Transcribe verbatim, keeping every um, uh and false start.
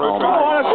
Oh, my God.